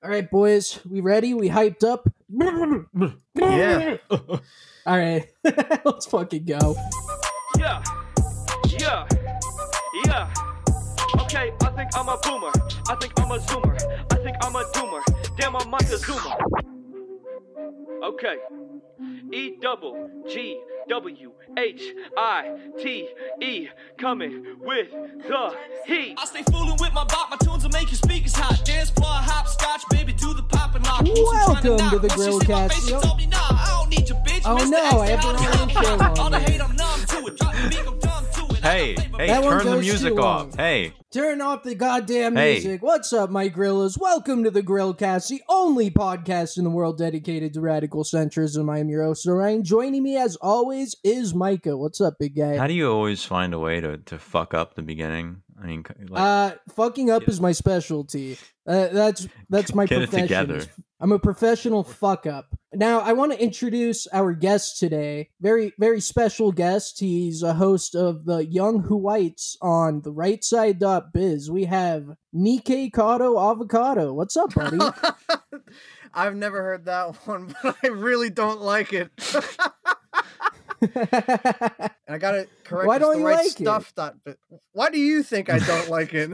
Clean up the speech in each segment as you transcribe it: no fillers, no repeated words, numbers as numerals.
All right, boys, we ready? We hyped up? Yeah. All right, let's fucking go. Yeah, yeah, yeah. Okay, I think I'm a boomer. I think I'm a zoomer. I think I'm a doomer. Damn, I'm like a zoomer. Okay. EWGWHITE coming with the heat. I stay fooling with my bop, my tunes will make your speakers hot. Dance floor, hopscotch, baby, do the pop and lock. Welcome to the Grillcast. Yep. Oh no, I have the wrong show on there. Hey, turn the music off. Hey. Turn off the goddamn music. What's up, my grillers? Welcome to the Grillcast, the only podcast in the world dedicated to radical centrism. I am your host, Orion. Joining me, as always, is Micah. What's up, big guy? How do you always find a way to fuck up the beginning? I mean, like, fucking up is my specialty. That's my profession. Get it together. I'm a professional fuck up. Now, I want to introduce our guest today. Very, very special guest. He's a host of the Young Who Whites on TheRightStuff.biz. We have Nikocado Avocado. What's up, buddy? I've never heard that one, but I really don't like it. And I gotta correct. Why don't you like it? Why do you think I don't like it?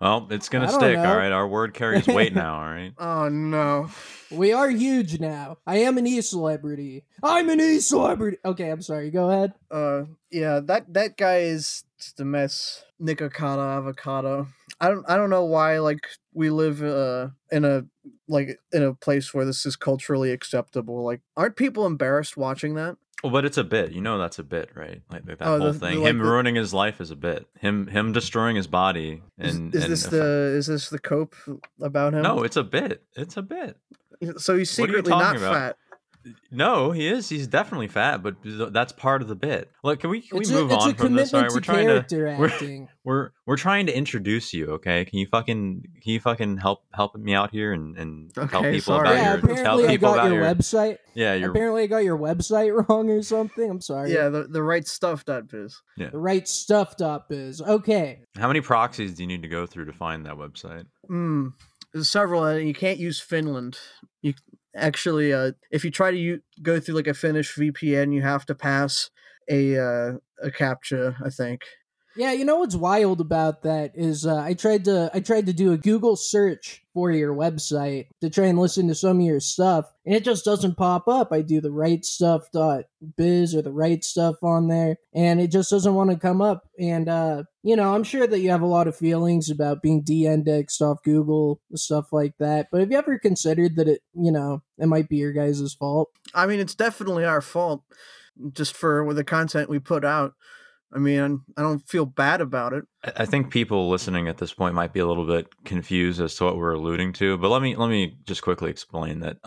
Well, it's gonna stick, all right? Our word carries weight now, all right? Oh, no. We are huge now. I am an e-celebrity. I'm an e-celebrity! Okay, I'm sorry, go ahead. Yeah, that guy is just a mess. Nikocado Avocado. I don't know why, like, we live in a place where this is culturally acceptable. Like, aren't people embarrassed watching that? Well, but it's a bit, you know. That's a bit, right? Like that whole thing. Him ruining his life is a bit. Him destroying his body. And is this the cope about him? No, it's a bit. It's a bit. So he's secretly not fat. No, he is. He's definitely fat, but that's part of the bit. Look, can we move on from this? Sorry, we're trying to introduce you. Okay, can you fucking help me out here and tell people about your website. Yeah, apparently I got your website wrong or something. I'm sorry. Yeah, therightstuff.biz. Yeah, therightstuff.biz. Okay. How many proxies do you need to go through to find that website? There's several, and you can't use Finland. Actually, if you try to go through like a Finnish VPN, you have to pass a CAPTCHA, I think. Yeah, you know what's wild about that is I tried to do a Google search for your website to try and listen to some of your stuff, and it just doesn't pop up. I do therightstuff.biz or the right stuff on there, and it just doesn't want to come up. And you know, I'm sure that you have a lot of feelings about being de-indexed off Google, stuff like that. But have you ever considered that it might be your guys' fault? I mean, it's definitely our fault, just for the content we put out. I mean, I don't feel bad about it. I think people listening at this point might be a little bit confused as to what we're alluding to, but let me just quickly explain that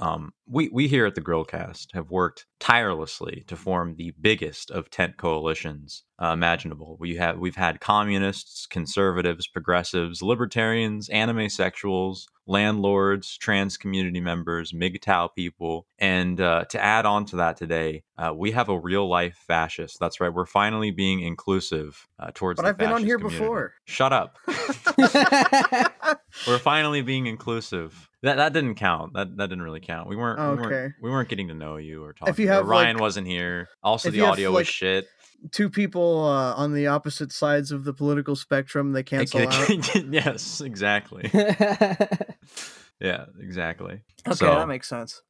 we here at the Grillcast have worked tirelessly to form the biggest of tent coalitions imaginable. We've had communists, conservatives, progressives, libertarians, anime sexuals, landlords, trans community members, MGTOW people, and to add on to that today, we have a real life fascist. That's right, we're finally being inclusive towards. But the I've been on here community. Before. Shut up. We're finally being inclusive. That didn't count. That didn't really count. We weren't getting to know you or talking. If you have, Ryan wasn't here. Also, the audio was shit. Two people on the opposite sides of the political spectrum, they cancel out. Yes, exactly. Yeah, exactly. Okay, so that makes sense.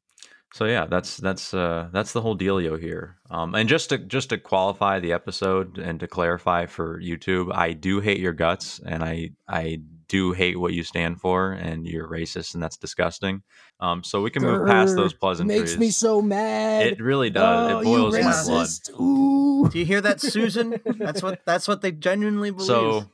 So yeah, that's the whole dealio here. And just to qualify the episode and to clarify for YouTube, I do hate your guts, and I do hate what you stand for, and you're racist, and that's disgusting. So we can move past those pleasantries. Makes me so mad. It really does. Oh, it boils in my blood. Ooh. Do you hear that, Susan? That's what they genuinely believe. So.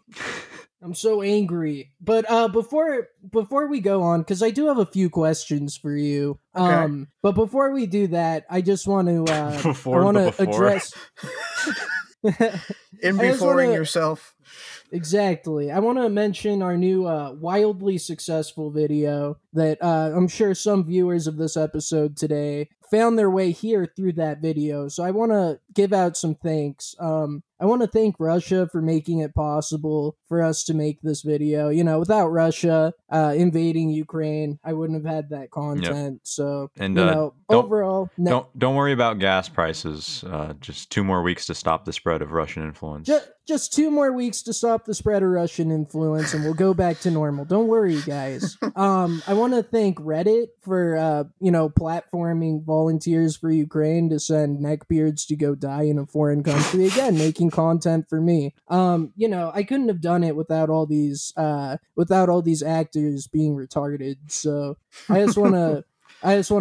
I'm so angry. But before we go on, because I do have a few questions for you. Okay. But before we do that, I just want to address in beforing yourself. Exactly. I want to mention our new wildly successful video that I'm sure some viewers of this episode today found their way here through that video. So I want to give out some thanks. I want to thank Russia for making it possible for us to make this video. You know, without Russia invading Ukraine, I wouldn't have had that content. Yep. So, and, you know, overall... Don't worry about gas prices. Just 2 more weeks to stop the spread of Russian influence. Just 2 more weeks to stop the spread of Russian influence, and we'll go back to normal. Don't worry, guys. I want to thank Reddit for, you know, platforming volunteers for Ukraine to send neckbeards to go die in a foreign country. Again, making content for me. You know, I couldn't have done it without all these actors being retarded. So I just want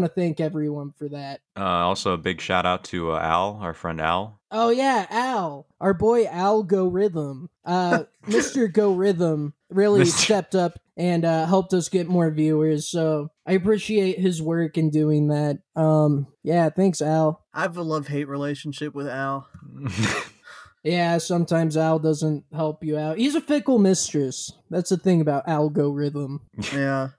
to thank everyone for that. Also a big shout out to Al, our friend Al. Oh yeah, Al, our boy Al Go Rhythm. Mr. Go Rhythm really stepped up and helped us get more viewers. So I appreciate his work in doing that. Yeah, thanks Al. I have a love-hate relationship with Al. Yeah, sometimes Al doesn't help you out. He's a fickle mistress. That's the thing about algorithm. Yeah.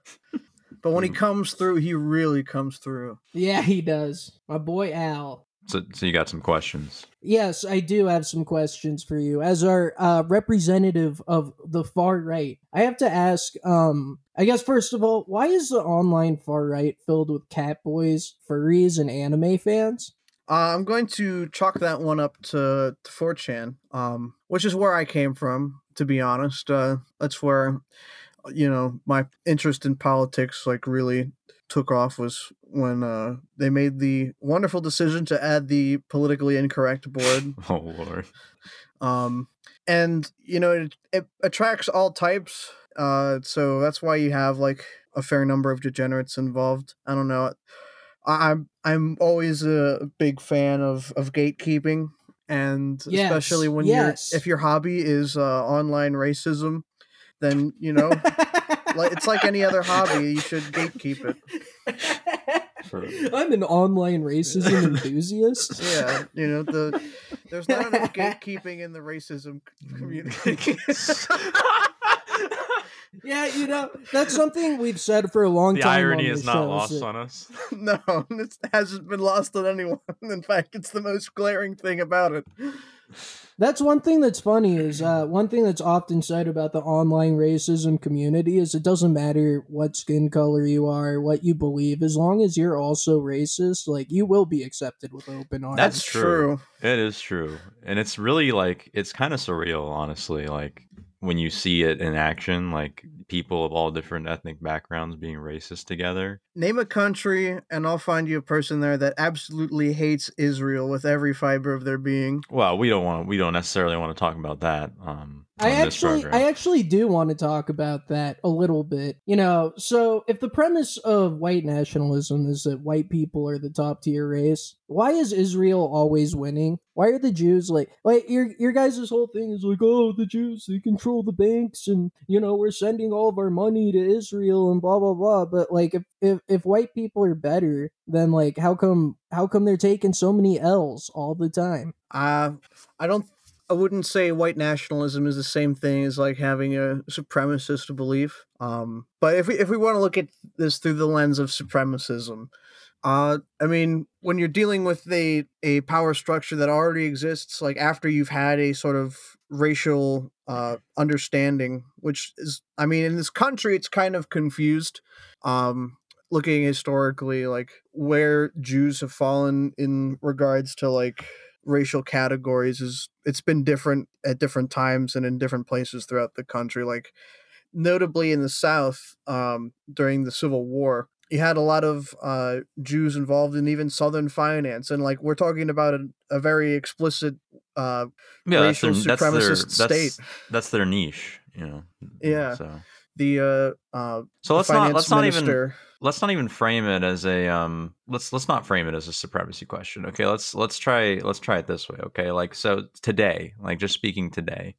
But when he comes through, he really comes through. Yeah, he does. My boy Al. So you got some questions. Yes, I do have some questions for you. As our representative of the far right, I have to ask, I guess, first of all, why is the online far right filled with catboys, furries, and anime fans? I'm going to chalk that one up to 4chan, which is where I came from, to be honest. That's where, you know, my interest in politics like really took off, was when they made the wonderful decision to add the politically incorrect board. Oh, Lord. And, you know, it attracts all types. So that's why you have like a fair number of degenerates involved. I don't know. I'm always a big fan of gatekeeping, and yes, especially when you're, if your hobby is online racism, then, you know, it's like any other hobby, you should gatekeep it. I'm an online racism enthusiast. Yeah, you know, there's not enough gatekeeping in the racism community. Yeah, you know, that's something we've said for a long time. The irony is not lost on us. No, it hasn't been lost on anyone. In fact, it's the most glaring thing about it. That's one thing that's funny is one thing that's often said about the online racism community is it doesn't matter what skin color you are, what you believe, as long as you're also racist, like, you will be accepted with open arms. That's true. It is true. And it's really like, it's kind of surreal, honestly, like when you see it in action, like people of all different ethnic backgrounds being racist together. Name a country and I'll find you a person there that absolutely hates Israel with every fiber of their being. Well, we don't necessarily want to talk about that. I actually do want to talk about that a little bit. You know, so if the premise of white nationalism is that white people are the top tier race, why is Israel always winning? Why are the Jews like your guys' whole thing is like, oh, the Jews, they control the banks and, you know, we're sending all of our money to Israel and blah, blah, blah. But like, if white people are better, then like, how come they're taking so many L's all the time? I wouldn't say white nationalism is the same thing as like having a supremacist belief. But if we want to look at this through the lens of supremacism, I mean, when you're dealing with a power structure that already exists, like after you've had a sort of racial understanding, which is, I mean, in this country, it's kind of confused. Looking historically, like where Jews have fallen in regards to like racial categories, is it's been different at different times and in different places throughout the country. Like notably in the South, during the Civil War, you had a lot of Jews involved in even Southern finance, and like we're talking about a very explicit racial supremacist state. That's their niche, you know. Yeah. So so let's not even frame it as a let's not frame it as a supremacy question. Okay, let's try it this way. Okay, like, so today, like just speaking today,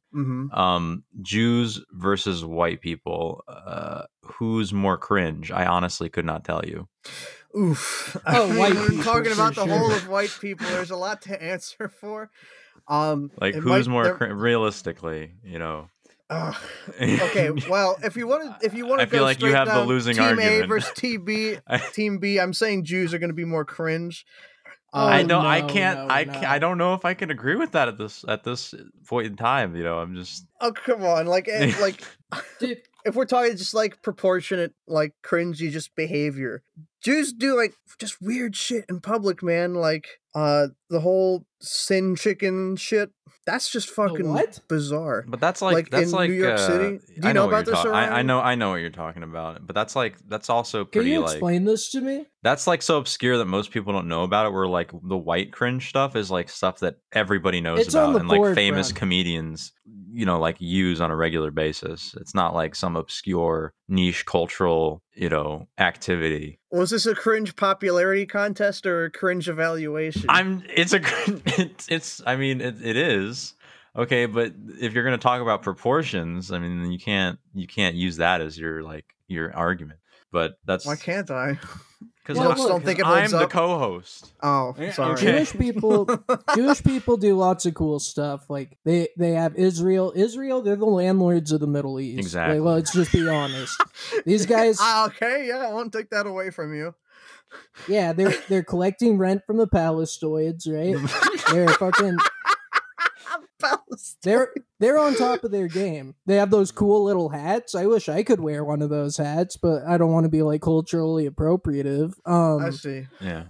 Jews versus white people, who's more cringe? I honestly could not tell you. Oof. We're talking about the whole of white people. There's a lot to answer for. Like who's more realistically, you know. Okay, well, if you want to go like straight down, the losing team argument. A versus team B, I'm saying Jews are going to be more cringe. I don't know if I can agree with that at this point in time. You know, I'm just. Oh, come on! Like, if we're talking just like proportionate, like cringy, just behavior, Jews do like just weird shit in public, man. Like, the whole sin chicken shit. That's just fucking bizarre. But that's like in New York City. Do you know about this? I know what you're talking about. But that's like that's also pretty. Can you explain this to me? That's like so obscure that most people don't know about it. Where like the white cringe stuff is like stuff that everybody knows about and like famous comedians, you know, like use on a regular basis. It's not like some obscure niche cultural, you know, activity. Was this a cringe popularity contest or a cringe evaluation? It is. Okay, but if you're going to talk about proportions, I mean, you can't use that as your argument. But that's why can't I? Because I'm the co-host. Oh, sorry. Okay. Jewish people do lots of cool stuff. Like they have Israel. Israel, they're the landlords of the Middle East. Exactly. Like, well, let's just be honest. These guys. Okay, yeah, I won't take that away from you. Yeah, they're collecting rent from the Palestinians, right? They're fucking. They're on top of their game. They have those cool little hats. I wish I could wear one of those hats, but I don't want to be like culturally appropriative. I see. Yeah.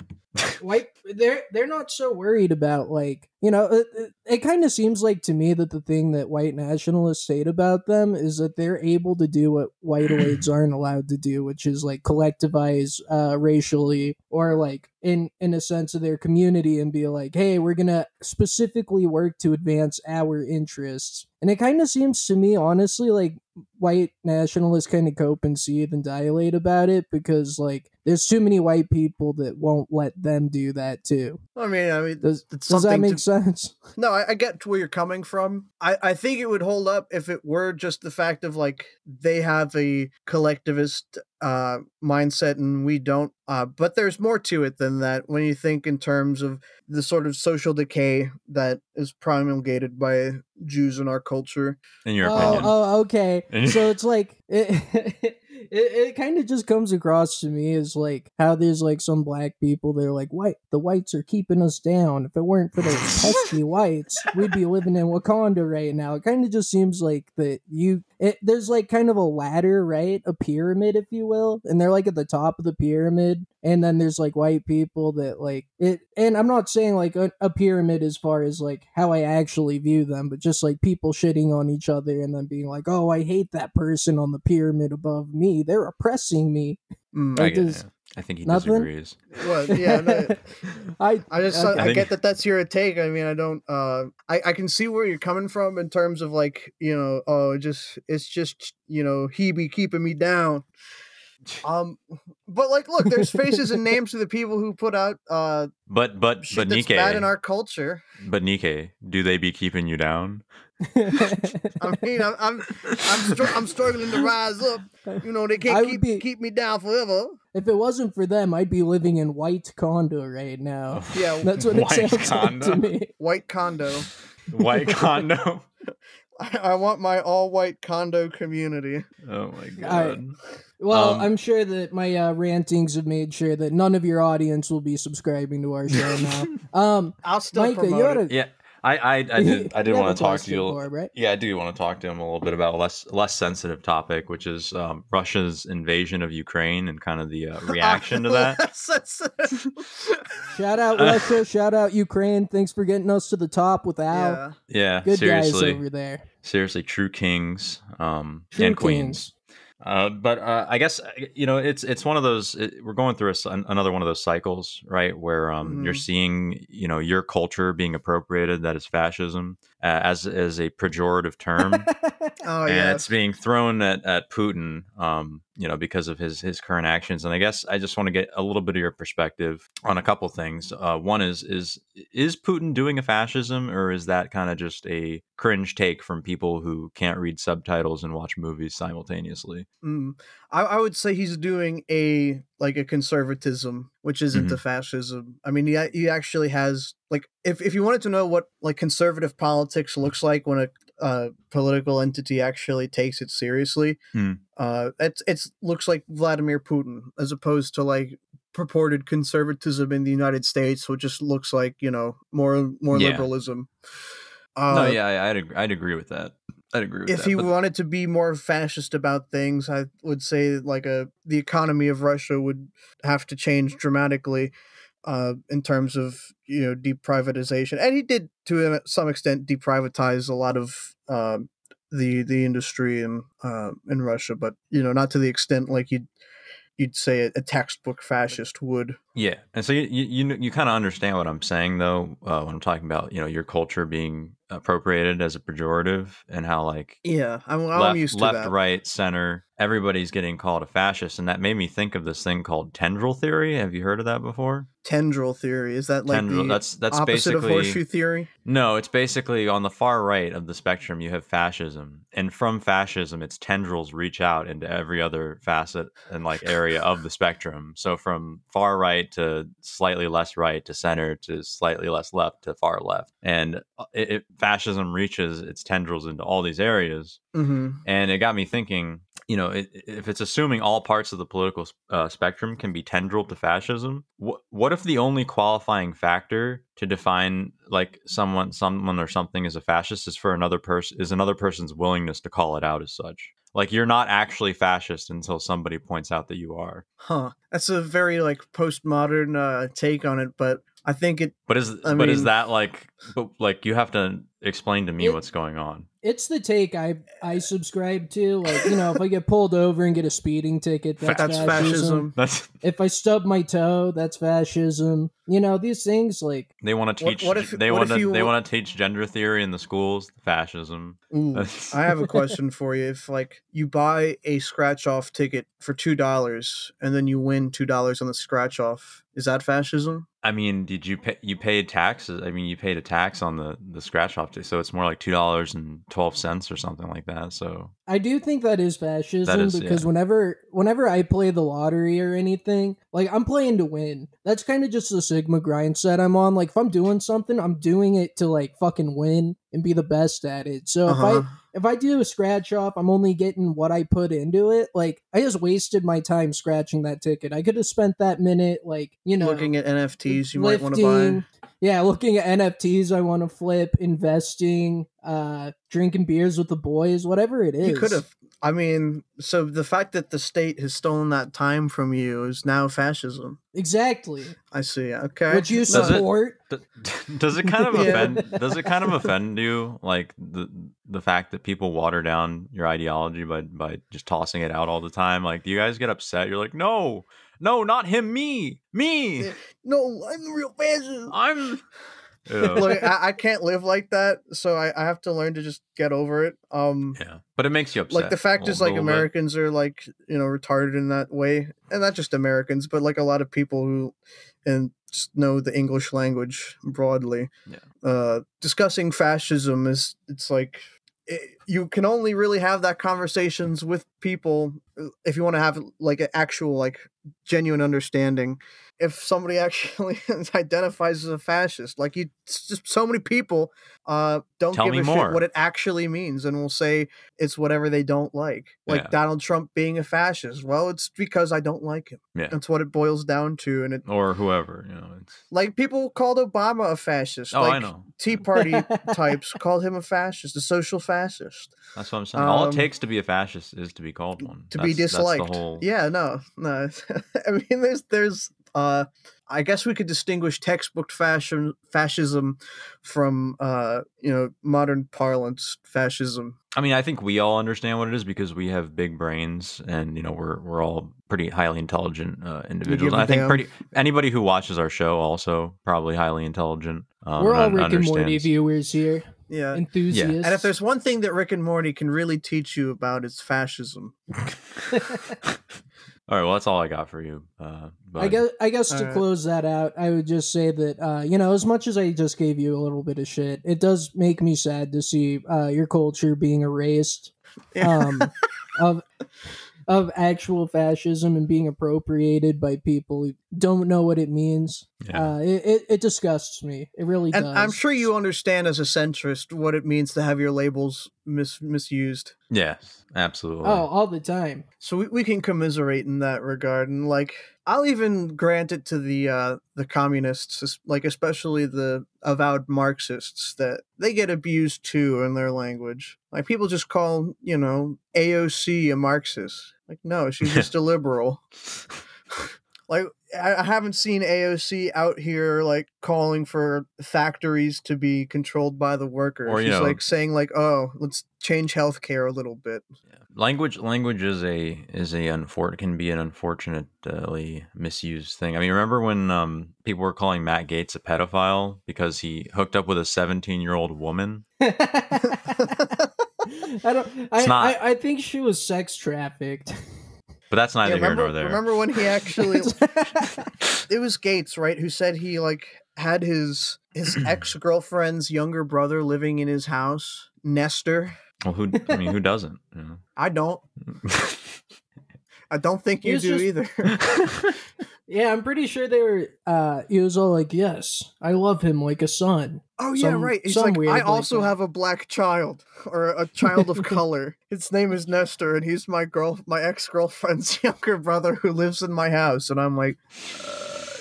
Like they're not so worried about like, you know, it kind of seems like to me that the thing that white nationalists hate about them is that they're able to do what whiteoids aren't allowed to do, which is like collectivize racially or like in a sense of their community and be like, hey, we're going to specifically work to advance our interests. And it kind of seems to me, honestly, like white nationalists kind of cope and seethe and dilate about it because like there's too many white people that won't let them do that too. I mean, does that make sense? No, I get where you're coming from. I think it would hold up if it were just the fact of like they have a collectivist mindset and we don't. But there's more to it than that when you think in terms of the sort of social decay that is promulgated by Jews in our culture. In your opinion. Oh, okay. So it's like it kind of just comes across to me as like how there's like some black people they're like the whites are keeping us down. If it weren't for those pesky whites, we'd be living in Wakanda right now. It kind of just seems like that there's like kind of a ladder, right? A pyramid, if you will, and they're like at the top of the pyramid. And then there's like white people that like it. And I'm not saying like a pyramid as far as like how I actually view them, but just like people shitting on each other and then being like, oh, I hate that person on the pyramid above me. They're oppressing me. I think he disagrees. Well, yeah, no, I get that that's your take. I mean, I don't. I can see where you're coming from in terms of like, you know, it's just you know, he be keeping me down. But like, look, there's faces and names to the people who put out but shit that's bad in our culture. But Nikkei, do they be keeping you down? I mean, I'm struggling to rise up. You know, they can't keep me down forever. If it wasn't for them, I'd be living in white condo right now. Yeah, that's what it sounds condo. Like to me. White condo. White condo. I want my all-white condo community. Oh my god. Well, I'm sure that my rantings have made sure that none of your audience will be subscribing to our show now. I'll still Micah, promote it. Yeah, I did want to talk to you. Right? Yeah, I do want to talk to him a little bit about a less sensitive topic, which is Russia's invasion of Ukraine and kind of the reaction to that. Shout out Russia, shout out Ukraine. Thanks for getting us to the top with Al. Yeah, good seriously. Guys over there. Seriously, true kings and queens. But I guess, you know, it's one of those, we're going through another one of those cycles, right? Where you're seeing, you know, your culture being appropriated, that is fascism, as a pejorative term. Oh, and yeah. It's being thrown at Putin, you know, because of his current actions. And I guess I just want to get a little bit of your perspective on a couple things. One is Putin doing a fascism, or is that kind of just a cringe take from people who can't read subtitles and watch movies simultaneously? I would say he's doing a conservatism, which isn't a fascism. I mean, he actually has, like, if you wanted to know what like conservative politics looks like when a political entity actually takes it seriously. It's looks like Vladimir Putin, as opposed to like purported conservatism in the United States, which just looks like, you know, more liberalism. I'd agree with that. I'd agree with that. If he wanted to be more fascist about things, I would say like the economy of Russia would have to change dramatically in terms of, you know, deprivatization. And he did, to some extent, deprivatize a lot of the industry in Russia, but, you know, not to the extent like you'd say a textbook fascist would. Yeah. And so you kind of understand what I'm saying, though, when I'm talking about, you know, your culture being appropriated as a pejorative, and how like, yeah, I'm used to left, that. Right, center, everybody's getting called a fascist. And that made me think of this thing called tendril theory. Have you heard of that before? Tendril theory. Is that like tendril, that's opposite of horseshoe theory? No, it's basically on the far right of the spectrum, you have fascism, and from fascism, its tendrils reach out into every other facet and like area of the spectrum. So from far right to slightly less right to center to slightly less left to far left. And fascism reaches its tendrils into all these areas. Mm-hmm. And it got me thinking, you know, if it's assuming all parts of the political spectrum can be tendril to fascism, what if the only qualifying factor to define like someone or something as a fascist is for another person, is another person's willingness to call it out as such? Like, you're not actually fascist until somebody points out that you are. Huh. That's a very like postmodern take on it, but I think it. But is that like? But like, you have to explain to me what's going on. It's the take I subscribe to. Like, you know, if I get pulled over and get a speeding ticket, that's fascism. That's... If I stub my toe, that's fascism. You know, these things like they want to teach. They want to teach gender theory in the schools. Fascism. Ooh, I have a question for you. If like you buy a scratch-off ticket for $2 and then you win $2 on the scratch-off, is that fascism? I mean, did you pay? You paid taxes. I mean, you paid a tax on the scratch off, so it's more like $2.12 or something like that. So I do think that is fascism, because whenever I play the lottery or anything, like I'm playing to win. That's kind of just the Sigma grind set I'm on. Like if I'm doing something, I'm doing it to like fucking win and be the best at it. So if I do a scratch off, I'm only getting what I put into it. Like I just wasted my time scratching that ticket. I could have spent that minute like, you know, looking at NFTs you might want to buy. Yeah, looking at NFTs I want to flip, investing, drinking beers with the boys, whatever it is. You could have. I mean, so the fact that the state has stolen that time from you is now fascism. Exactly. I see. Okay. Would you support? Does it kind of offend? Does it kind of offend you, like the fact that people water down your ideology by just tossing it out all the time? Like, do you guys get upset? You're like, no, not him, me. No, I'm the real fascist. Look, I can't live like that, so I have to learn to just get over it. Yeah, but it makes you upset. Like the fact is, like Americans are like, you know, retarded in that way, and not just Americans, but like a lot of people who just know the English language broadly. Yeah. Discussing fascism is you can only really have that conversations with people if you want to have like an actual like genuine understanding. If somebody actually identifies as a fascist, like just so many people don't give a shit what it actually means and will say it's whatever they don't like Donald Trump being a fascist. Well, it's because I don't like him. Yeah. That's what it boils down to. And or whoever, you know, it's like people called Obama a fascist. Oh, like, I know. Tea Party types called him a fascist, a social fascist. That's what I'm saying. All it takes to be a fascist is to be called one. To be disliked. That's the whole... Yeah, no. I mean, there's. I guess we could distinguish textbook fascism from, you know, modern parlance fascism. I mean, I think we all understand what it is because we have big brains, and you know, we're all pretty highly intelligent individuals. I think anybody who watches our show also probably highly intelligent. We're all Rick and Morty viewers here. Yeah, enthusiasts. Yeah. And if there's one thing that Rick and Morty can really teach you about, it's fascism. All right, well, that's all I got for you. I guess to close that out, I would just say that, you know, as much as I just gave you a little bit of shit, it does make me sad to see your culture being erased of actual fascism and being appropriated by people who don't know what it means. Yeah. It disgusts me. It really does. I'm sure you understand as a centrist what it means to have your labels misused. Yes, absolutely. Oh, all the time. So we can commiserate in that regard. And like, I'll even grant it to the communists, like especially the avowed Marxists, that they get abused too in their language. Like people just call, you know, AOC a Marxist. Like, no, she's just a liberal. Like, I haven't seen AOC out here like calling for factories to be controlled by the workers. Or, She's like saying like, "Oh, let's change healthcare a little bit." Yeah. Language can be an unfortunately misused thing. I mean, remember when people were calling Matt Gaetz a pedophile because he hooked up with a 17-year-old woman? I think she was sex trafficked. But that's neither here nor there. Remember when he actually... It was Gates, right, who said he like had his ex-girlfriend's younger brother living in his house, Nestor. Well, who doesn't? You know? I don't. I don't think you do either. Yeah, I'm pretty sure they were... he was all like, yes, I love him like a son. Oh, yeah, right. He's like, I also have a black child, or a child of color. His name is Nestor, and he's my ex-girlfriend's younger brother who lives in my house. And I'm like,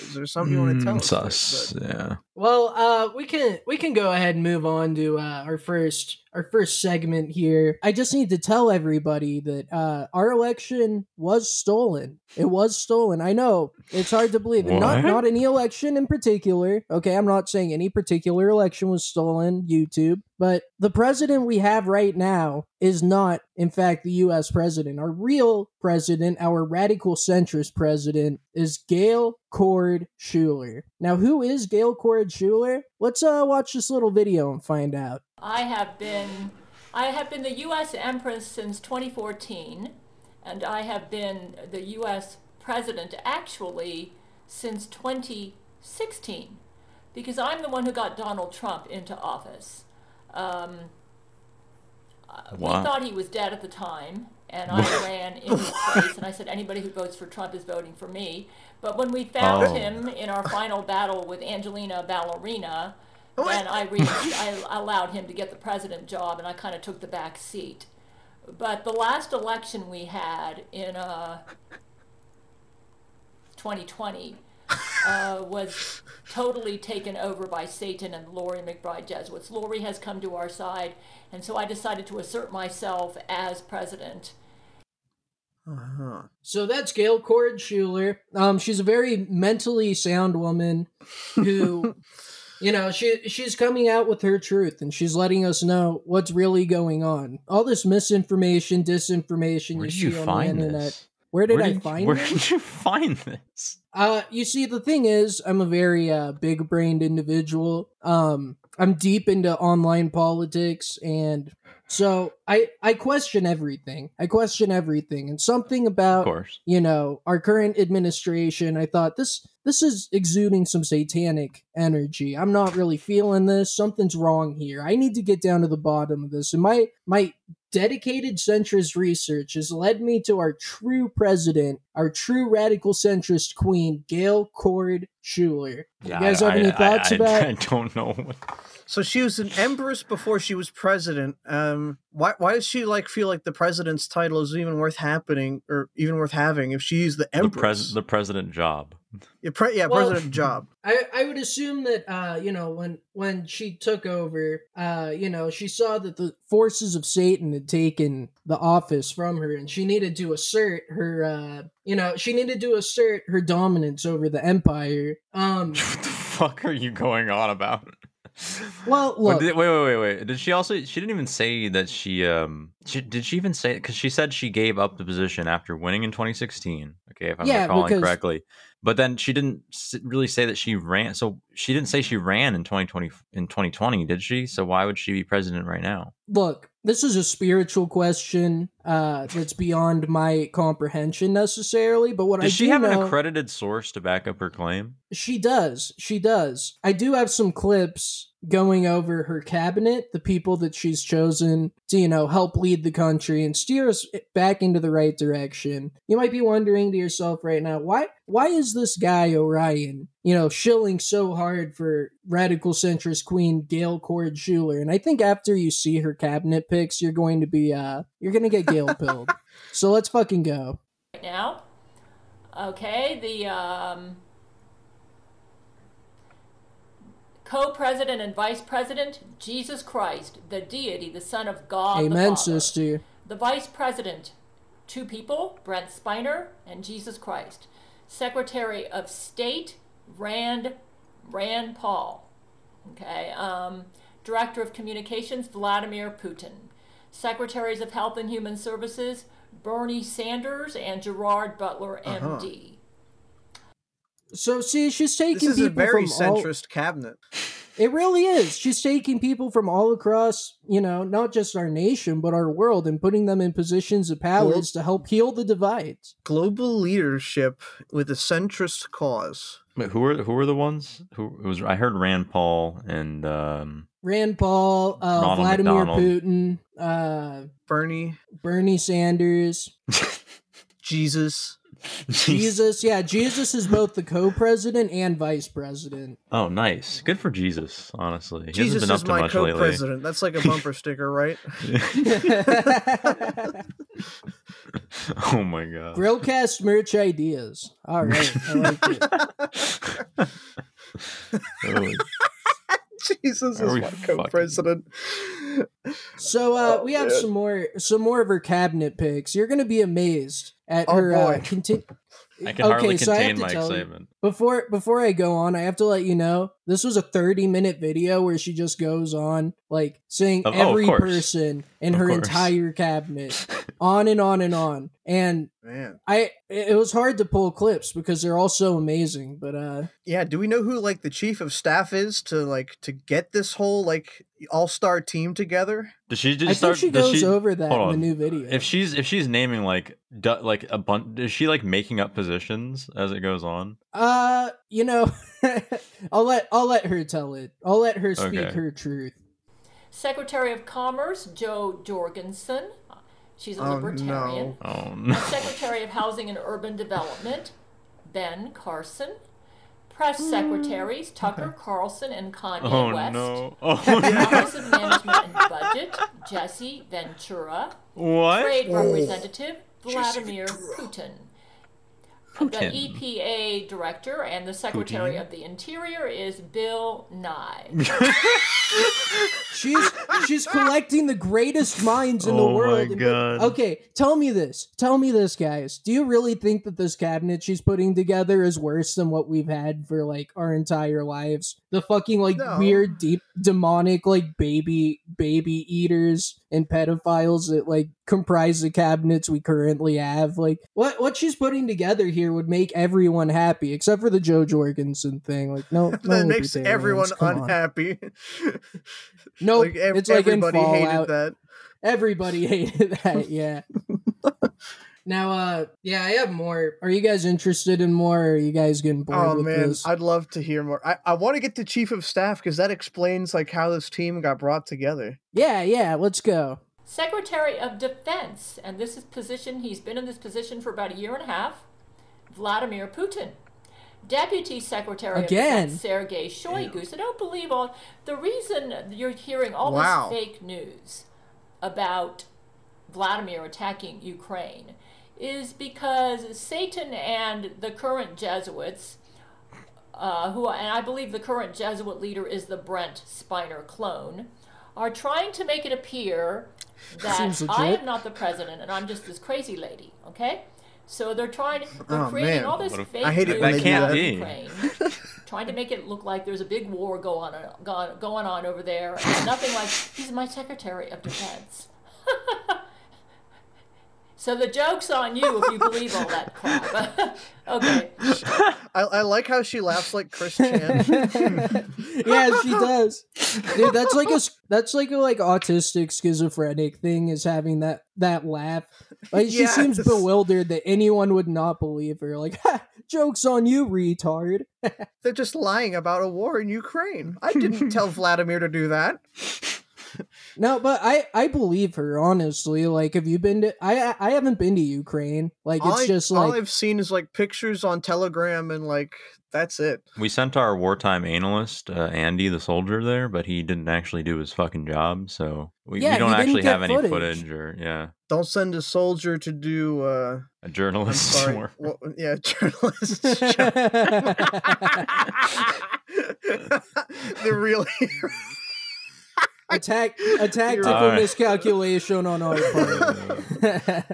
is there something you want to tell us? Yeah. Well, we can go ahead and move on to our first segment here. I just need to tell everybody that our election was stolen. It was stolen. I know it's hard to believe. Not any election in particular. Okay, I'm not saying any particular election was stolen, YouTube. But the president we have right now is not, in fact, the U.S. president. Our real president, our radical centrist president, is Gail Chord Schruder. Now, who is Gail Chord Schruder? Let's watch this little video and find out. I have been the U.S. Empress since 2014, and I have been the U.S. President actually since 2016, because I'm the one who got Donald Trump into office. We thought he was dead at the time, and I ran in his place, and I said, anybody who votes for Trump is voting for me. But when we found him in our final battle with Angelina Ballerina, and I allowed him to get the president job, and I kind of took the back seat. But the last election we had in 2020 was totally taken over by Satan and Lori McBride Jesuits. Lori has come to our side, and so I decided to assert myself as president. Uh-huh. So that's Gail Chord Schruder. She's a very mentally sound woman who... You know, she's coming out with her truth, and she's letting us know what's really going on. All this misinformation, disinformation you see on the internet. Where did you find this? You see, the thing is, I'm a very big-brained individual. I'm deep into online politics, and so I question everything. And something about, you know, our current administration, I thought this is exuding some satanic energy. I'm not really feeling this. Something's wrong here. I need to get down to the bottom of this. And my dedicated centrist research has led me to our true president, our true radical centrist queen, Gail Chord Schruder. Yeah, you guys have any thoughts about it? I don't know. So she was an empress before she was president. Why does she like feel like the president's title is even worth happening or even worth having if she's the empress? The president job. President job. I would assume that you know, when she took over, you know, she saw that the forces of Satan had taken the office from her, and she needed to assert her dominance over the empire. What the fuck are you going on about? Well, look. Wait. Did she also? She didn't even say that she. Did she even say? Because she said she gave up the position after winning in 2016. Okay, if I'm recalling correctly. But then she didn't really say that she ran. So she didn't say she ran in 2020, did she? So why would she be president right now? Look, this is a spiritual question. that's beyond my comprehension necessarily. But what does she have an accredited source to back up her claim? She does. She does. I do have some clips going over her cabinet, the people that she's chosen to, you know, help lead the country and steer us back into the right direction. You might be wondering to yourself right now, why is this guy Orion, you know, shilling so hard for radical centrist queen Gail Chord Schruder? And I think after you see her cabinet picks, you're going to be, you're going to get Gail pilled. So let's fucking go. Right now, okay, the, co-president and vice president, Jesus Christ, the deity, the son of God. Amen, the Father. Sister. The vice president, two people, Brent Spiner and Jesus Christ. Secretary of State, Rand Paul. Okay. Director of Communications, Vladimir Putin. Secretaries of Health and Human Services, Bernie Sanders and Gerard Butler, MD. So, see, she's taking people from all... This is a very centrist cabinet. It really is. She's taking people from all across, you know, not just our nation, but our world, and putting them in positions of powers to help heal the divides. Global leadership with a centrist cause. Wait, who are the ones? I heard Rand Paul and... Rand Paul, Vladimir McDonald. Putin, Bernie Sanders. Jesus, yeah, Jesus is both the co-president and vice president. Oh, nice. Good for Jesus, honestly. Jesus is my co-president. That's like a bumper sticker, right? Oh my god. Grillcast merch ideas. All right. I like it. Jesus is my co-president. So we have some more of her cabinet picks. You're going to be amazed at her I can hardly contain my excitement. Before I go on, I have to let you know, this was a 30-minute video where she just goes on, like, saying every person in her entire cabinet, on and on and on. And man, it was hard to pull clips because they're all so amazing. But yeah, do we know who like the chief of staff is to get this whole like all-star team together? Does she just over that in the new video? If she's naming like a bunch, is she like making up positions as it goes on? You know, I'll let her tell it. I'll let her speak her truth. Secretary of Commerce, Jo Jorgensen. She's a libertarian. Secretary of Housing and Urban Development, Ben Carson. Press secretaries, Tucker Carlson and Kanye West. Office of Management and Budget, Jesse Ventura. What? Trade representative, Vladimir Putin. The EPA director and the Secretary of the Interior is Bill Nye. she's collecting the greatest minds in the world. Oh my God. Okay, tell me this. Tell me this, guys. Do you really think that this cabinet she's putting together is worse than what we've had for like our entire lives? The fucking like weird, deep, demonic like baby eaters and pedophiles that like comprise the cabinets we currently have. Like what she's putting together here would make everyone happy except for the Jo Jorgensen thing. Like no that makes everyone unhappy. No, like, it's like everybody hated that. Everybody hated that. Yeah. Now, yeah, I have more. Are you guys interested in more? Or are you guys getting bored with this? I'd love to hear more. I want to get to chief of staff because that explains like how this team got brought together. Yeah, let's go. Secretary of Defense, and this is position, he's been in this position for about a year and a half, Vladimir Putin. Deputy Secretary of Defense, Sergei Shoigu. So don't believe all the reason you're hearing all this fake news about Vladimir attacking Ukraine is because Satan and the current Jesuits, and I believe the current Jesuit leader is the Brent Spiner clone, are trying to make it appear that I am not the president and I'm just this crazy lady, okay? So they're creating all this fake news about Ukraine, trying to make it look like there's a big war going on over there, and nothing like, he's my Secretary of Defense. So the joke's on you if you believe all that crap. Okay. I like how she laughs like Chris Chan. Yeah, she does. Dude, that's like a autistic schizophrenic thing is having that laugh. Like she seems bewildered that anyone would not believe her. Like, ha, joke's on you, retard. They're just lying about a war in Ukraine. I didn't tell Vladimir to do that. No, but I believe her, honestly. Like, have you been to... I haven't been to Ukraine. Like, all I've seen is, like, pictures on Telegram and, like, that's it. We sent our wartime analyst, Andy, the soldier there, but he didn't actually do his fucking job, so we don't actually have any footage. Or yeah. Don't send a soldier to do... a journalist's work. Well, yeah, a journalist's job. The real hero. Tactical miscalculation on our part.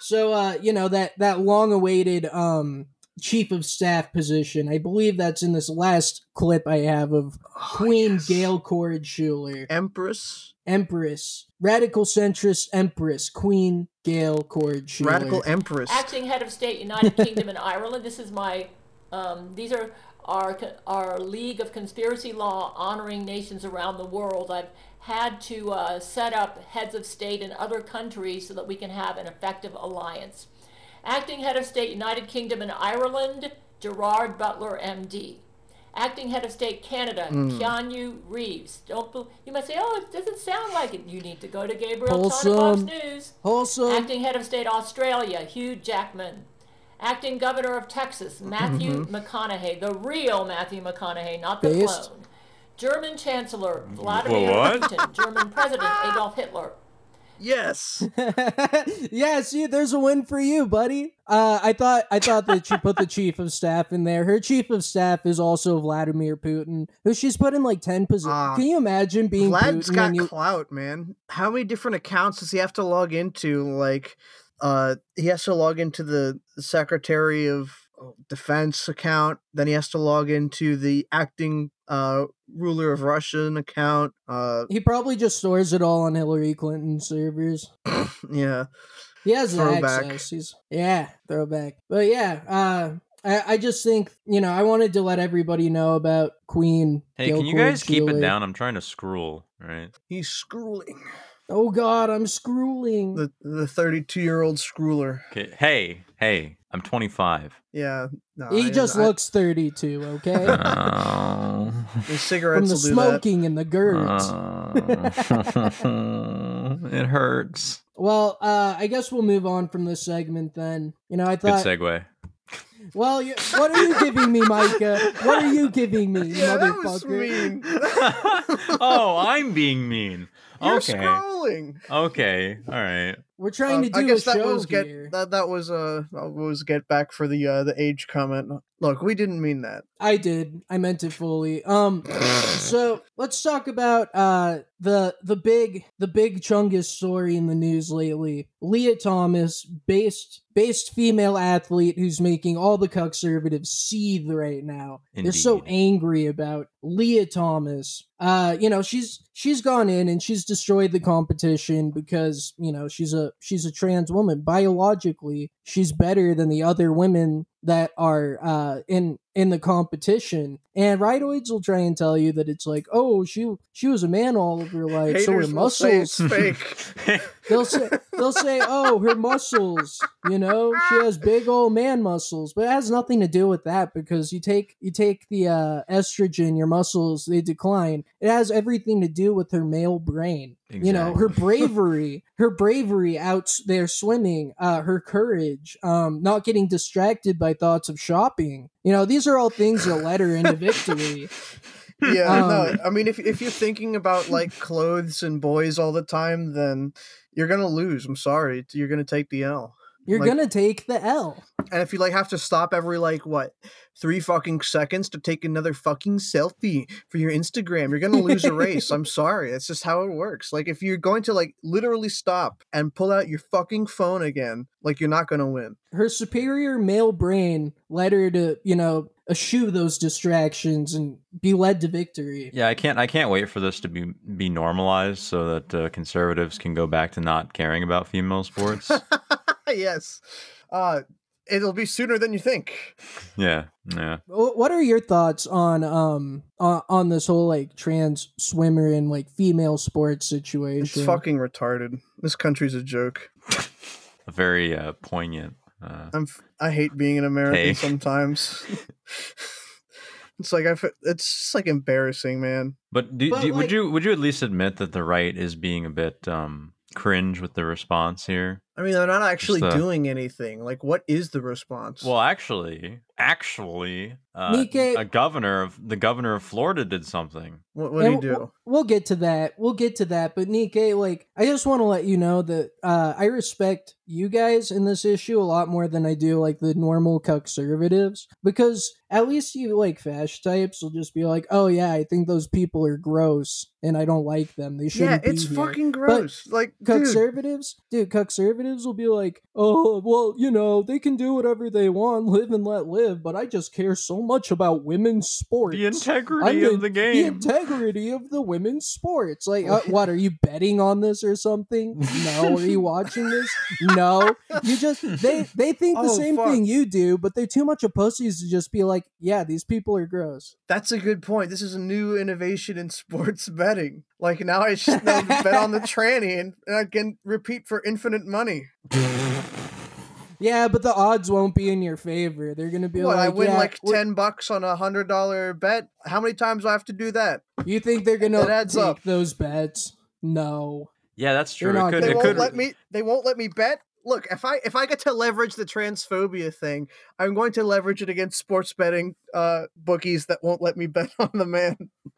So, that long-awaited chief of staff position, I believe that's in this last clip I have of Queen Gail Chord Schruder. Empress. Radical centrist Empress, Queen Gail Chord Schruder. Radical Empress. Acting head of state, United Kingdom and Ireland. This is my, these are... Our League of Conspiracy Law honoring nations around the world. I've had to set up heads of state in other countries so that we can have an effective alliance. Acting Head of State, United Kingdom and Ireland, Gerard Butler, MD. Acting Head of State, Canada, Keanu Reeves. You might say, oh, it doesn't sound like it. You need to go to Gabriel Tony Fox News. Wholesome. Acting Head of State, Australia, Hugh Jackman. Acting Governor of Texas, Matthew McConaughey, the real Matthew McConaughey, not the clone. German Chancellor, Vladimir Putin. German President, Adolf Hitler. Yes. Yes, there's a win for you, buddy. I thought that she put the chief of staff in there. Her chief of staff is also Vladimir Putin, who she's put in like 10 positions. Can you imagine being Vlad's Putin? Vlad's got clout, man. How many different accounts does he have to log into, like... he has to log into the Secretary of Defense account. Then he has to log into the acting ruler of Russian account. He probably just stores it all on Hillary Clinton servers. Yeah. He has access. Throwback. But yeah, I just think, I wanted to let everybody know about Queen. Hey, Gail, can you guys keep it down? I'm trying to scroll, right? He's scrolling. Oh God, I'm scrolling. The 32-year-old scroller. Okay. Hey, I'm 25. Yeah, no, he just looks 32. Okay. The cigarettes from the smoking and the GERDs. It hurts. Well, I guess we'll move on from this segment then. I thought good segue. Well, what are you giving me, Micah? What are you giving me, motherfucker? That was mean. Oh, I'm being mean. You're scrolling. Okay, all right. We're trying to do a show here. That was get back for the age comment. Look, we didn't mean that. I did. I meant it fully. So let's talk about the big Chungus story in the news lately. Lia Thomas, based female athlete who's making all the conservatives seethe right now. Indeed. They're so angry about Lia Thomas. She's gone in and she's destroyed the competition because, she's a trans woman. Biologically, she's better than the other women that are in the competition. And rightoids will try and tell you that it's like, oh, she was a man all of her life. Haters so her muscles fake. they'll say, oh, her muscles, she has big old man muscles. But it has nothing to do with that because you take the estrogen, your muscles, they decline. It has everything to do with her male brain. Exactly. Her bravery out there swimming, her courage, not getting distracted by thoughts of shopping. These are all things that led her into victory. Yeah, I mean, if you're thinking about like clothes and boys all the time, then you're gonna lose. I'm sorry, you're gonna take the L. You're like, gonna take the L. And if you like have to stop every like what 3 fucking seconds to take another fucking selfie for your Instagram, you're gonna lose a race. I'm sorry, that's just how it works. Like if you're going to like literally stop and pull out your fucking phone again, like you're not gonna win. Her superior male brain led her to, you know, eschew those distractions and be led to victory. Yeah, I can't wait for this to be normalized so that conservatives can go back to not caring about female sports. Yes. It'll be sooner than you think. Yeah. Yeah. What are your thoughts on this whole like trans swimmer and like female sports situation? It's fucking retarded. This country's a joke. Very poignant. I hate being an American sometimes. It's like it's just like embarrassing, man. But, would you at least admit that the right is being a bit cringe with the response here? I mean, they're not actually doing anything. Like, what is the response? Well, the governor of Florida did something. What did he do? We'll get to that. We'll get to that. But Nikkei, like, I just want to let you know that I respect you guys in this issue a lot more than I do like the normal cuckservatives, because at least you like fash types will just be like, oh yeah, I think those people are gross and I don't like them. They shouldn't be here. Yeah, it's fucking gross. But like cuckservatives, dude, conservatives will be like, oh, well, you know, they can do whatever they want, live and let live, but I just care so much about women's sports. The integrity of the game. The integrity of the women's sports. Like, what, are you betting on this or something? No. Are you watching this? No. You just, they think the same thing you do, but they're too much of pussies to just be like, yeah, these people are gross. That's a good point. This is a new innovation in sports betting. Like, now I just bet on the tranny and I can repeat for infinite money. Yeah, but the odds won't be in your favor. They're gonna be like, I win like $10 on a $100 bet. How many times do I have to do that? You think they're gonna take those bets? No. Yeah, that's true. They won't let me bet. Look, if I get to leverage the transphobia thing, I'm going to leverage it against sports betting bookies that won't let me bet on the man.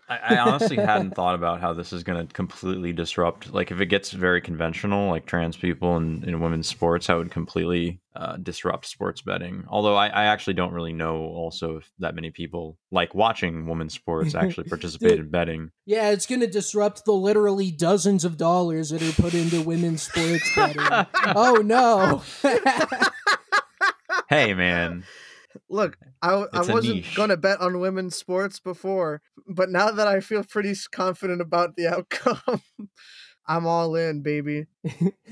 I honestly hadn't thought about how this is going to completely disrupt, like if it gets very conventional, like trans people in women's sports, how it would completely disrupt sports betting. Although I actually don't really know also if that many people like watching women's sports actually participate in betting. Yeah, it's going to disrupt the literally dozens of dollars that are put into women's sports betting. Oh, no. Hey, man. Look, I wasn't going to bet on women's sports before, but now that I feel pretty confident about the outcome, I'm all in, baby.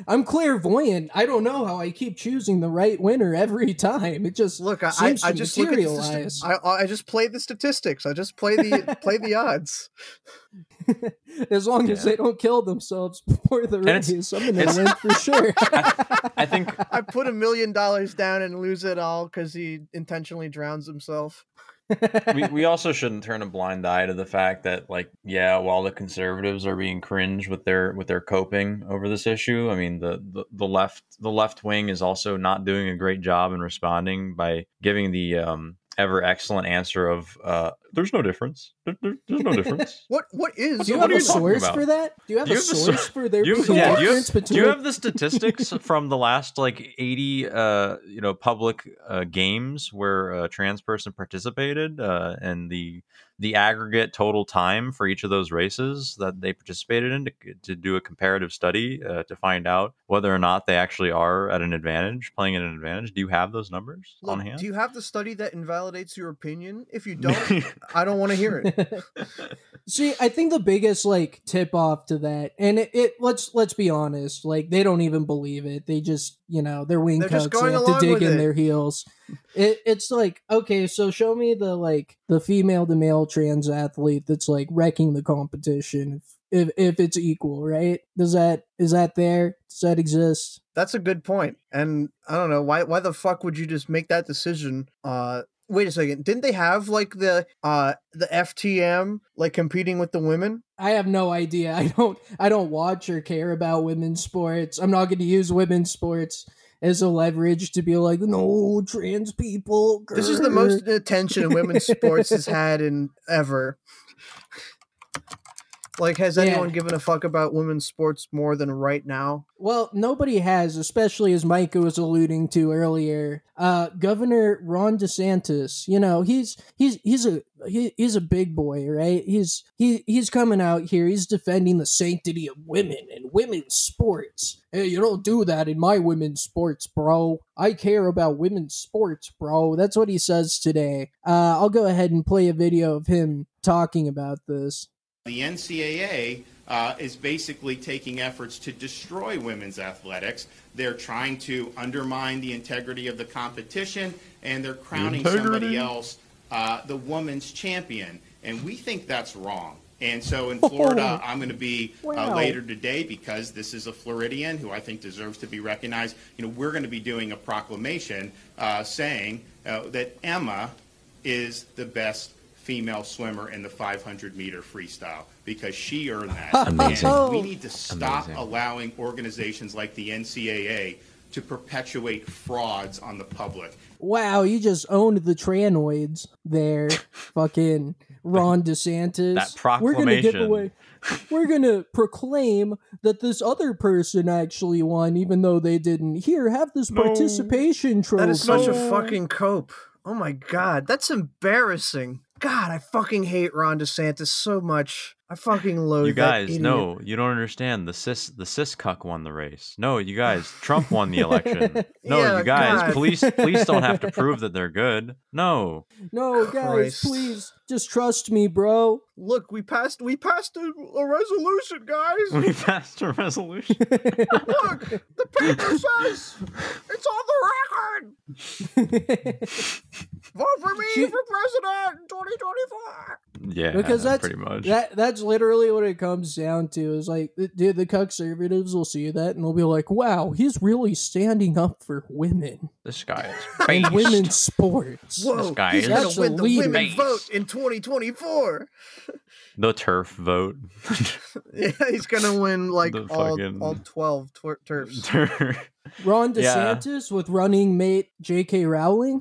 I'm clairvoyant. I don't know how I keep choosing the right winner every time. It just seems to materialize. I just play the statistics. I just play the odds. As long as they don't kill themselves before the race, I'm gonna win for sure. I think I put $1 million down and lose it all because he intentionally drowns himself. we also shouldn't turn a blind eye to the fact that, like, yeah, while the conservatives are being cringe with their coping over this issue, I mean, the left wing is also not doing a great job in responding by giving the ever excellent answer of there's no difference. There's no difference. What is? Do you have a source for that? Do you have a source for their difference between? Do you have the statistics from the last like 80 public games where a trans person participated and the aggregate total time for each of those races that they participated in to do a comparative study to find out whether or not they actually are at an advantage, playing at an advantage? Do you have those numbers on hand? Do you have the study that invalidates your opinion? If you don't, I don't want to hear it. See, I think the biggest like tip off to that, and let's be honest, like they don't even believe it. They just, you know, their wing cucks have to dig in their heels. It's like, okay, so show me the like the female to male trans athlete that's like wrecking the competition. If it's equal, right? Is that there? Does that exist? That's a good point. And I don't know why the fuck would you just make that decision? Wait a second. Didn't they have like the FTM like competing with the women? I have no idea. I don't watch or care about women's sports. I'm not going to use women's sports as a leverage to be like, no, trans people. Grr. This is the most attention women's sports has had in ever. Like, has anyone given a fuck about women's sports more than right now? Well, nobody has, especially as Micah was alluding to earlier. Governor Ron DeSantis, you know, he's a big boy, right? He's coming out here. He's defending the sanctity of women and women's sports. Hey, you don't do that in my women's sports, bro. I care about women's sports, bro. That's what he says today. I'll go ahead and play a video of him talking about this. The NCAA is basically taking efforts to destroy women's athletics. They're trying to undermine the integrity of the competition, and they're crowning somebody else the women's champion. And we think that's wrong. And so in Florida, I'm going to be later today, because this is a Floridian who I think deserves to be recognized. You know, we're going to be doing a proclamation saying that Emma is the best female swimmer in the 500-meter freestyle, because she earned that. Amazing. And we need to stop allowing organizations like the NCAA to perpetuate frauds on the public. Wow, you just owned the tranoids there, fucking Ron DeSantis. That proclamation. We're going to proclaim that this other person actually won, even though they didn't. Here, have this participation trophy. That is such a fucking cope. Oh my God, that's embarrassing. God, I fucking hate Ron DeSantis so much. I fucking loathe you guys. That idiot. No, you don't understand. The cis cuck won the race. No, you guys. Trump won the election. No, yeah, you guys. God. Police don't have to prove that they're good. No. No, Christ. Guys, please just trust me, bro. Look, we passed a resolution, guys. We passed a resolution. Look, the paper says it's on the record. Vote for me for president in 2024. Yeah, because that's pretty much that's literally what it comes down to. Is like, dude, the conservatives will see that and they'll be like, "Wow, he's really standing up for women." This guy is based. In women's sports. Whoa, this guy is going to win the women's vote in 2024. The turf vote. Yeah, he's going to win like all 12 turfs. Ron DeSantis with running mate J.K. Rowling.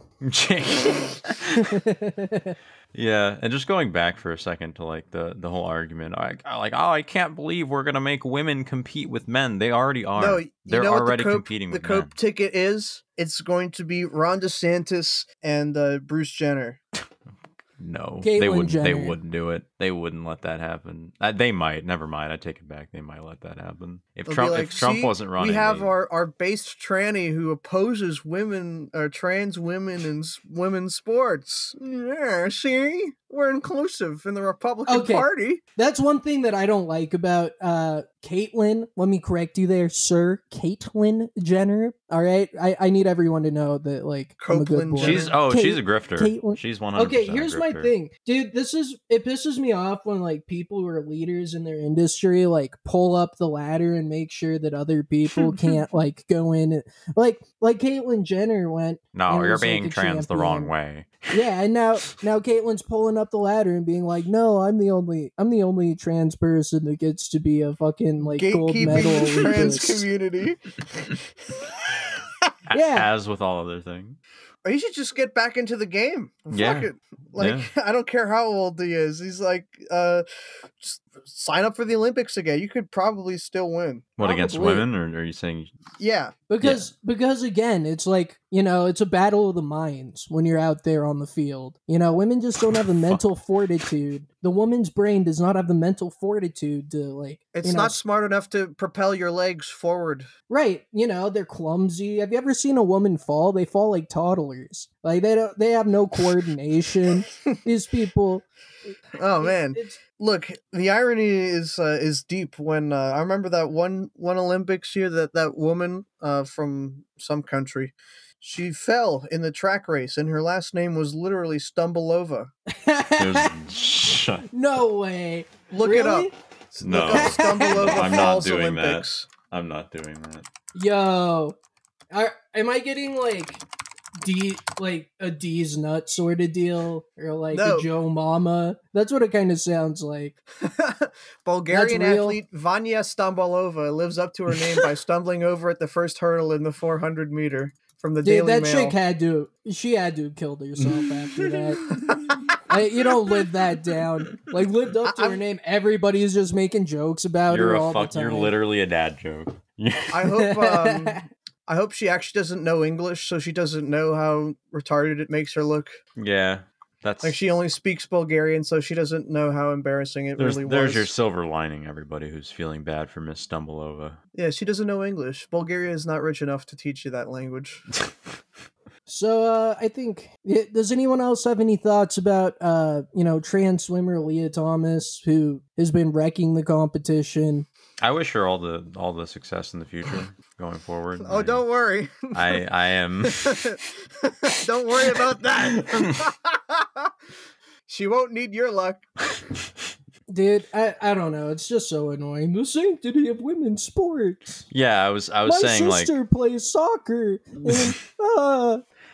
Yeah, and just going back for a second to like the whole argument, like, oh, I can't believe we're gonna make women compete with men. They already are. No, they're already competing with men. The Cope ticket is it's going to be Ron DeSantis and Bruce Jenner. No, they wouldn't do it. They wouldn't let that happen. They might. Never mind. I take it back. They might let that happen. If Trump wasn't running, we have our based tranny who opposes women or trans women in women's sports. Yeah, see, we're inclusive in the Republican Party. That's one thing that I don't like about Caitlyn. Let me correct you there, sir. Caitlyn Jenner. All right, I need everyone to know that, like, Copeland. She's a grifter. Caitlyn. She's 100%. Okay, here's my thing, dude. It pisses me off when, like, people who are leaders in their industry, like, pull up the ladder and make sure that other people can't, like, go in and, like Caitlyn Jenner went. No, you're being trans the wrong way. Yeah, and now Caitlyn's pulling up the ladder and being like, "No, I'm the only trans person that gets to be a fucking, like, gold medal trans community." Yeah, as with all other things. Or he should just get back into the game. Fuck it. Like, I don't care how old he is. He's like, just sign up for the Olympics again. You could probably still win. What, against women? Or are you saying? Yeah. Because again, it's like, you know, it's a battle of the minds when you're out there on the field. You know, women just don't have the mental fortitude. The woman's brain does not have the mental fortitude to, like, it's not smart enough to propel your legs forward. Right. You know, they're clumsy. Have you ever seen a woman fall? They fall like toddlers. Like, they have no coordination. These people. Oh, man. Look, the irony is deep. When I remember that one Olympics year, that woman from some country, she fell in the track race, and her last name was literally Stambalova. No way. Look really? It up. No, look up Stambalova I'm Falls not doing Olympics. That. I'm not doing that. Yo, am I getting, like, a D's nut sort of deal, or like a Joe Mama? That's what it kind of sounds like. Bulgarian athlete Vanya Stambalova lives up to her name by stumbling over at the first hurdle in the 400 meter from the Daily Mail. That chick had to have killed herself after that. You don't live that down. Like, lived up to her name. Everybody's just making jokes about her all the time. You're literally a dad joke. I hope she actually doesn't know English, so she doesn't know how retarded it makes her look. Yeah. That's like, she only speaks Bulgarian, so she doesn't know how embarrassing it really was. There's your silver lining, everybody who's feeling bad for Miss Stambalova. Yeah, she doesn't know English. Bulgaria is not rich enough to teach you that language. So, I think, does anyone else have any thoughts about, trans swimmer Lia Thomas, who has been wrecking the competition? I wish her all the success in the future going forward. Oh, don't worry. I am. Don't worry about that. She won't need your luck. Dude, I don't know. It's just so annoying. The sanctity of women's sports. Yeah, I was saying, like, my sister plays soccer. And,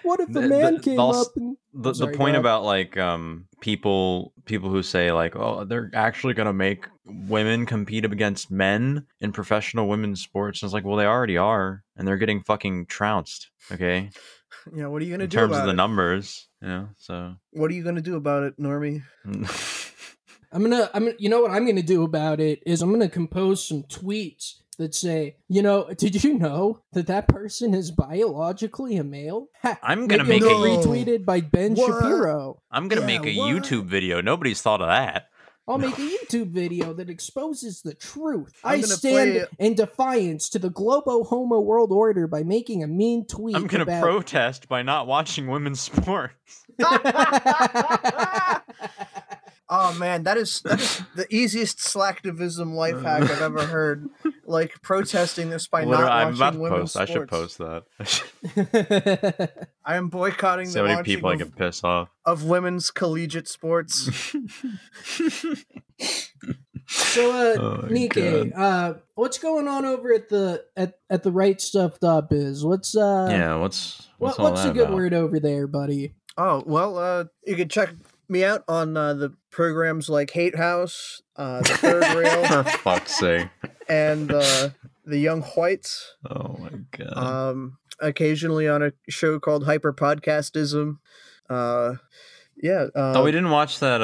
what if a man came up? And the point about, like, people who say, like, oh, they're actually gonna make women compete against men in professional women's sports. And it's like, well, they already are, and they're getting fucking trounced. Okay. Yeah. What are you gonna do about it? In terms of the numbers, you know. So what are you gonna do about it, Normie? You know what I'm gonna do about it is I'm gonna compose some tweets that say, you know, did you know that person is biologically a male? I'm gonna make it retweeted by Ben Shapiro. I'm gonna make a YouTube video. Nobody's thought of that. I'll make a YouTube video that exposes the truth. I stand in defiance to the Globo Homo World Order by making a mean tweet. I'm going to protest by not watching women's sports. Oh, man, that is the easiest slacktivism life hack I've ever heard. Like, protesting this by not watching women's sports. I should post that. I am boycotting so the watching people can piss off of women's collegiate sports. So, Nikkei, what's going on over at the at the RightStuff.biz? What's a good word over there, buddy? Oh, well, you can check me out on the programs like Hate House, The Third Rail, for fuck's sake, and The Young Whites. Oh my god! Occasionally on a show called Hyper Podcastism. Oh, we didn't watch that.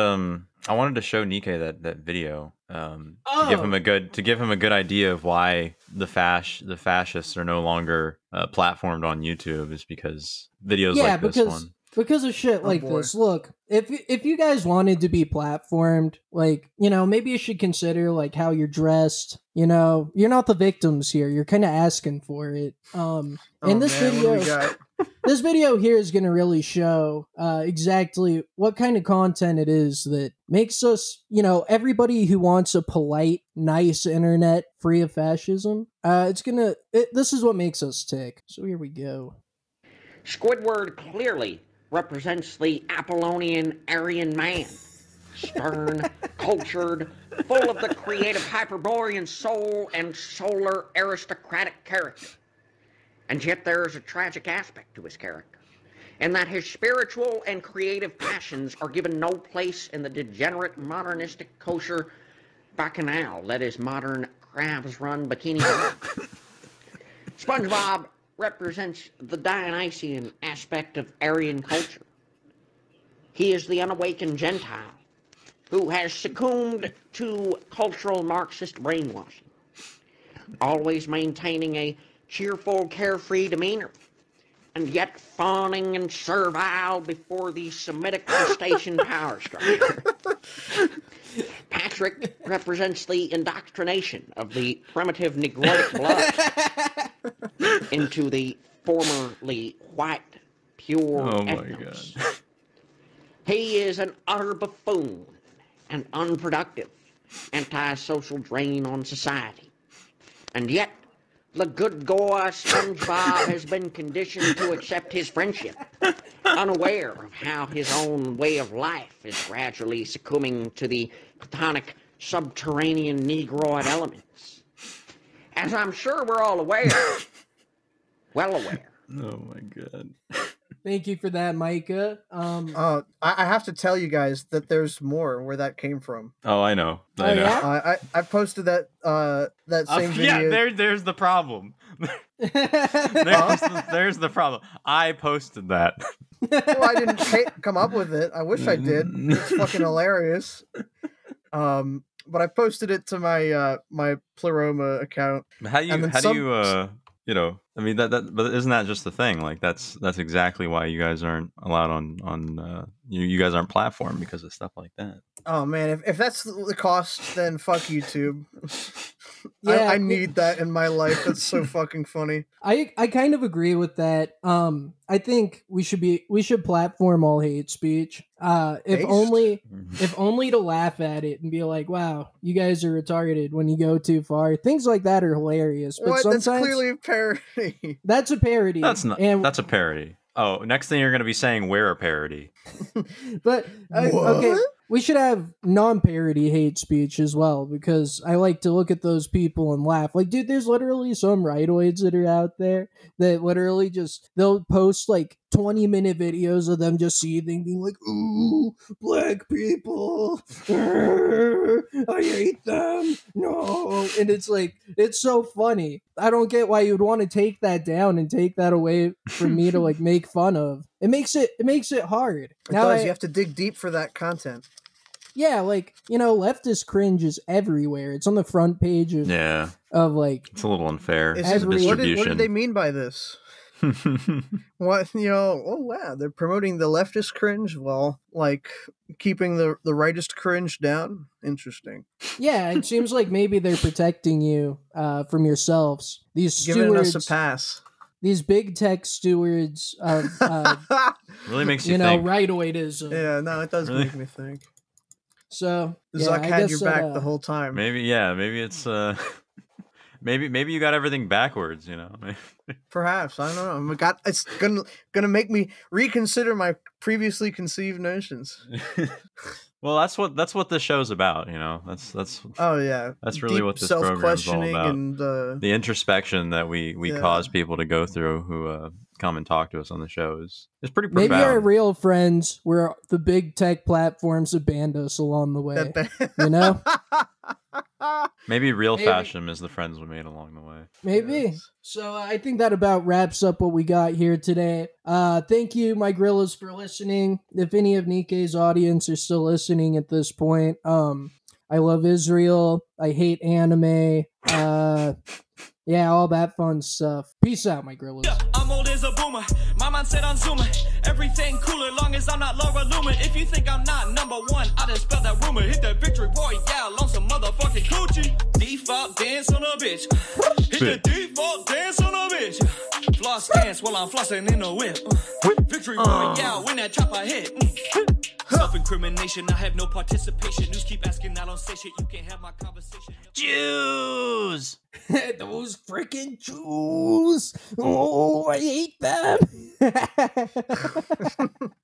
I wanted to show Nikkei that video. To give him a good idea of why the fascists are no longer platformed on YouTube is because videos this one. Because of shit like this. Look, if you guys wanted to be platformed, like, you know, maybe you should consider, like, how you're dressed. You know, you're not the victims here. You're kind of asking for it. This video here is going to really show exactly what kind of content it is that makes us, you know, everybody who wants a polite, nice internet free of fascism. This is what makes us tick. So here we go. Squidward clearly represents the Apollonian Aryan man, stern, cultured, full of the creative Hyperborean soul and solar aristocratic character. And yet there is a tragic aspect to his character, in that his spiritual and creative passions are given no place in the degenerate modernistic kosher bacchanal that is modern Crabs Run Bikini Bottom. SpongeBob represents the Dionysian aspect of Aryan culture. He is the unawakened Gentile who has succumbed to cultural Marxist brainwashing, always maintaining a cheerful, carefree demeanor, and yet fawning and servile before the Semitic crustacean power structure. Patrick represents the indoctrination of the primitive Negroic blood into the formerly white, pure ethnos. God. He is an utter buffoon, an unproductive, antisocial drain on society. And yet, the good Goa SpongeBob has been conditioned to accept his friendship, unaware of how his own way of life is gradually succumbing to the platonic subterranean Negroid elements. As I'm sure we're all aware, well aware, oh my God. Thank you for that, Micah. I have to tell you guys that there's more where that came from. Oh, I know. I know. Yeah? I posted that that same video. Yeah, there's the problem. There's the problem. I posted that. Well, I didn't come up with it. I wish I did. It's fucking hilarious. But I posted it to my my Pleroma account. But isn't that just the thing? Like that's exactly why you guys aren't allowed on guys aren't platformed because of stuff like that. Oh man, if that's the cost, then fuck YouTube. Yeah, I need that in my life. That's so fucking funny. I kind of agree with that. I think we should platform all hate speech. If only to laugh at it and be like, wow, you guys are retarded when you go too far. Things like that are hilarious. But sometimes that's clearly a parody. That's a parody. That's a parody. Oh, next thing you're going to be saying, we're a parody. But okay, we should have non-parody hate speech as well, because I like to look at those people and laugh. Like, dude, there's literally some rightoids that are out there that literally just, they'll post like 20-minute videos of them just seething, being like, ooh, black people, I hate them, no. And it's like, it's so funny. I don't get why you'd want to take that down and take that away from me to like make fun of. It makes it hard. You have to dig deep for that content. Yeah, like, you know, leftist cringe is everywhere. It's on the front page of like, it's a little unfair. What did they mean by this? What, you know, oh wow, they're promoting the leftist cringe while like keeping the rightist cringe down. Interesting. Yeah, it seems like maybe they're protecting you from yourselves. These stewards, giving us a pass. These big tech stewards of really makes you think. Rightoidism. Yeah, no, it does really make me think. So Zuck had your back the whole time. Maybe it's Maybe you got everything backwards, you know. Perhaps, I don't know. It's gonna make me reconsider my previously conceived notions. Well, that's what this show's about, you know. That's oh yeah. That's really deep what this program's all about. And, the introspection that we cause people to go through who come and talk to us on the show is pretty profound. Maybe our real friends were the big tech platforms that banned us along the way. You know. Maybe real fashion is the friends we made along the way. Maybe. Yes. So I think that about wraps up what we got here today. Thank you, my Grillos, for listening. If any of Nike's audience are still listening at this point, I love Israel. I hate anime. Yeah, all that fun stuff. Peace out, my Grillos. Yeah, I'm old as a boomer. My mindset on Zoomer. Everything cooler, long as I'm not Laura Lumen. If you think I'm not number one, I just spell that rumor. Hit that victory royale on some motherfucking coochie. Default dance on a bitch. Hit the default dance on a bitch. Floss dance while I'm flossing in a whip. Victory royale when that chopper hit. Self-incrimination, I have no participation. News keep asking, I don't say shit. You can't have my conversation. Jews! Those freaking Jews! Oh, I hate them!